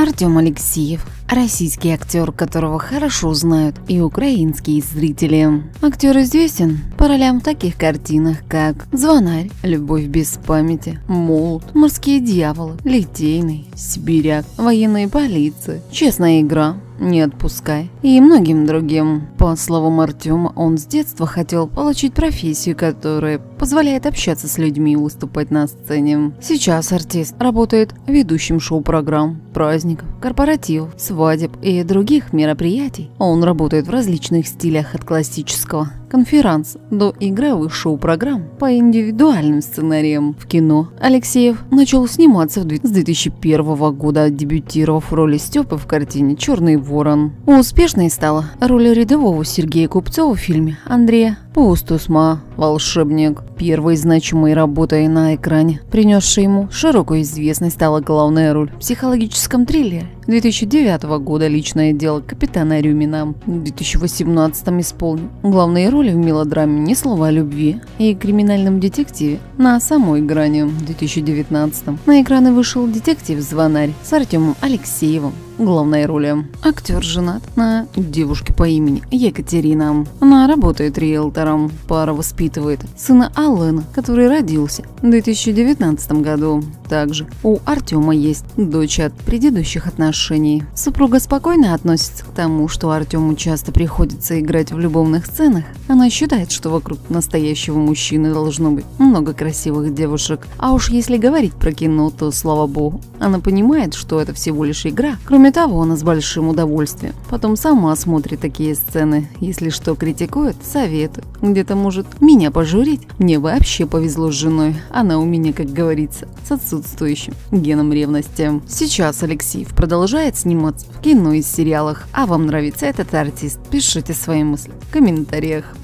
Артем Алексеев. Российский актер, которого хорошо знают и украинские зрители. Актер известен по ролям в таких картинах, как «Звонарь», «Любовь без памяти», «Молот», «Морские дьяволы», «Литейный», «Сибиряк», «Военная полиция», «Честная игра», «Не отпускай» и многим другим. По словам Артема, он с детства хотел получить профессию, которая позволяет общаться с людьми и выступать на сцене. Сейчас артист работает ведущим шоу-программ, праздников, корпоративов, свадеб и других мероприятий. Он работает в различных стилях, от классического конферанс до игровых шоу-программ по индивидуальным сценариям. В кино Алексеев начал сниматься с 2001 года, дебютировав в роли Степы в картине «Черный ворон». Успешной стала роль рядового Сергея Купцова в фильме Андрея Пустусма «Волшебник». Первой значимой работой на экране, принесшей ему широкую известность, стала главная роль в психологическом триллере 2009 года «Личное дело капитана Рюмина». В 2018 исполнил главные роли в мелодраме «Ни слова о любви» и криминальном детективе «На самой грани». В 2019 на экраны вышел детектив «Звонарь» с Артемом Алексеевым в главной роли. Актер женат на девушке по имени Екатерина. Она работает риэлтором. Пара воспитывает сына Алена, который родился в 2019 году. Также у Артема есть дочь от предыдущих отношений. Супруга спокойно относится к тому, что Артему часто приходится играть в любовных сценах. Она считает, что вокруг настоящего мужчины должно быть много красивых девушек. А уж если говорить про кино, то слава богу. Она понимает, что это всего лишь игра. Кроме того, она с большим удовольствием потом сама смотрит такие сцены. Если что критикует, советует. Где-то может меня пожурить. Мне вообще повезло с женой. Она у меня, как говорится, с отсутствующим геном ревности. Сейчас Алексеев продолжает сниматься в кино и сериалах. А вам нравится этот артист? Пишите свои мысли в комментариях.